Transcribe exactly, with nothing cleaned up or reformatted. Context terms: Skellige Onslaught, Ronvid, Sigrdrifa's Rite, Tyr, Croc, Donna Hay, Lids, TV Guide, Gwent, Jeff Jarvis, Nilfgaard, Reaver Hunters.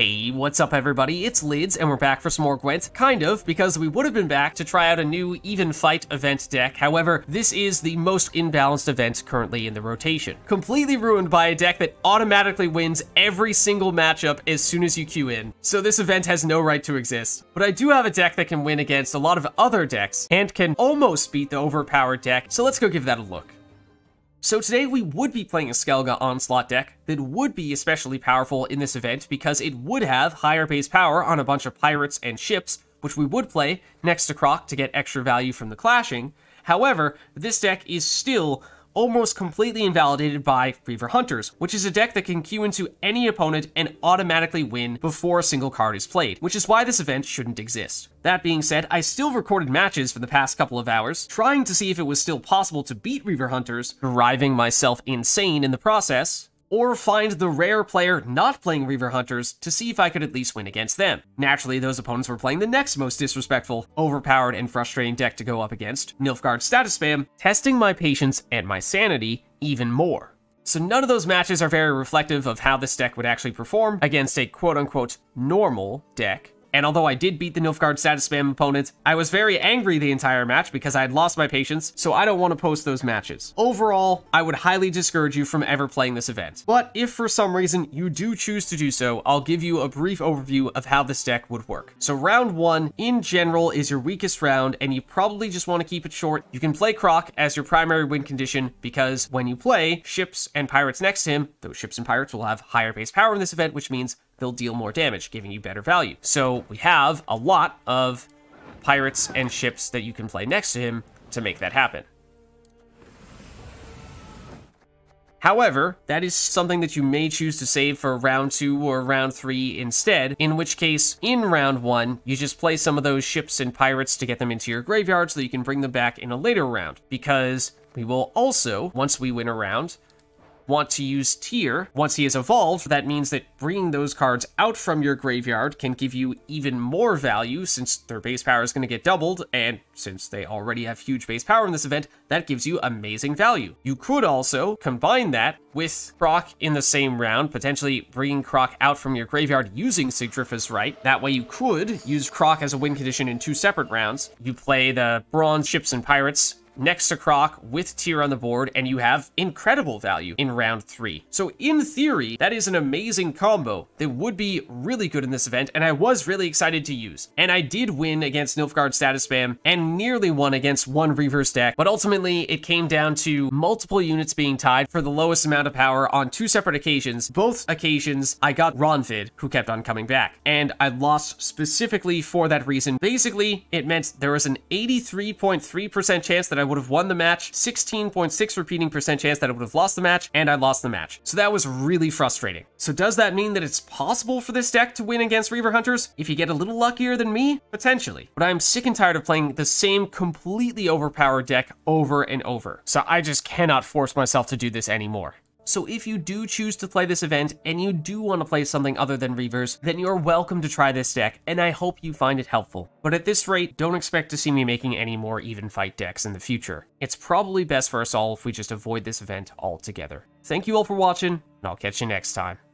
Hey, what's up everybody, it's Lids, and we're back for some more Gwent. Kind of, because we would have been back to try out a new Even Fight event deck, however, this is the most imbalanced event currently in the rotation. Completely ruined by a deck that automatically wins every single matchup as soon as you queue in, so this event has no right to exist. But I do have a deck that can win against a lot of other decks, and can almost beat the overpowered deck, so let's go give that a look. So today we would be playing a Skellige Onslaught deck that would be especially powerful in this event because it would have higher base power on a bunch of pirates and ships, which we would play next to Croc to get extra value from the clashing. However, this deck is still almost completely invalidated by Reaver Hunters, which is a deck that can queue into any opponent and automatically win before a single card is played, which is why this event shouldn't exist. That being said, I still recorded matches for the past couple of hours, trying to see if it was still possible to beat Reaver Hunters, driving myself insane in the process, or find the rare player not playing Reaver Hunters to see if I could at least win against them. Naturally, those opponents were playing the next most disrespectful, overpowered, and frustrating deck to go up against, Nilfgaard status spam, testing my patience and my sanity even more. So none of those matches are very reflective of how this deck would actually perform against a quote-unquote normal deck. And although I did beat the Nilfgaard status spam opponent, I was very angry the entire match because I had lost my patience, so I don't want to post those matches. Overall, I would highly discourage you from ever playing this event. But if for some reason you do choose to do so, I'll give you a brief overview of how this deck would work. So round one, in general, is your weakest round, and you probably just want to keep it short. You can play Croc as your primary win condition because when you play ships and pirates next to him, those ships and pirates will have higher base power in this event, which means they'll deal more damage, giving you better value. So we have a lot of pirates and ships that you can play next to him to make that happen. However, that is something that you may choose to save for round two or round three instead, in which case, in round one, you just play some of those ships and pirates to get them into your graveyard so that you can bring them back in a later round, because we will also, once we win a round, want to use Tyr. Once he is evolved, that means that bringing those cards out from your graveyard can give you even more value since their base power is going to get doubled, and since they already have huge base power in this event, that gives you amazing value. You could also combine that with Croc in the same round, potentially bringing Croc out from your graveyard using Sigrdrifa's Rite. That way you could use Croc as a win condition in two separate rounds. You play the bronze ships and pirates next to Croc with Tyr on the board, and you have incredible value in round three. So in theory, that is an amazing combo that would be really good in this event, and I was really excited to use. And I did win against Nilfgaard status spam, and nearly won against one Reaver's deck, but ultimately it came down to multiple units being tied for the lowest amount of power on two separate occasions. Both occasions, I got Ronvid, who kept on coming back, and I lost specifically for that reason. Basically, it meant there was an eighty-three point three percent chance that I would have won the match, sixteen point six repeating percent chance that I would have lost the match, and I lost the match. So that was really frustrating. So does that mean that it's possible for this deck to win against Reaver Hunters if you get a little luckier than me? Potentially. But I'm sick and tired of playing the same completely overpowered deck over and over. So I just cannot force myself to do this anymore. So if you do choose to play this event and you do want to play something other than Reavers, then you're welcome to try this deck, and I hope you find it helpful. But at this rate, don't expect to see me making any more Even Fight decks in the future. It's probably best for us all if we just avoid this event altogether. Thank you all for watching, and I'll catch you next time.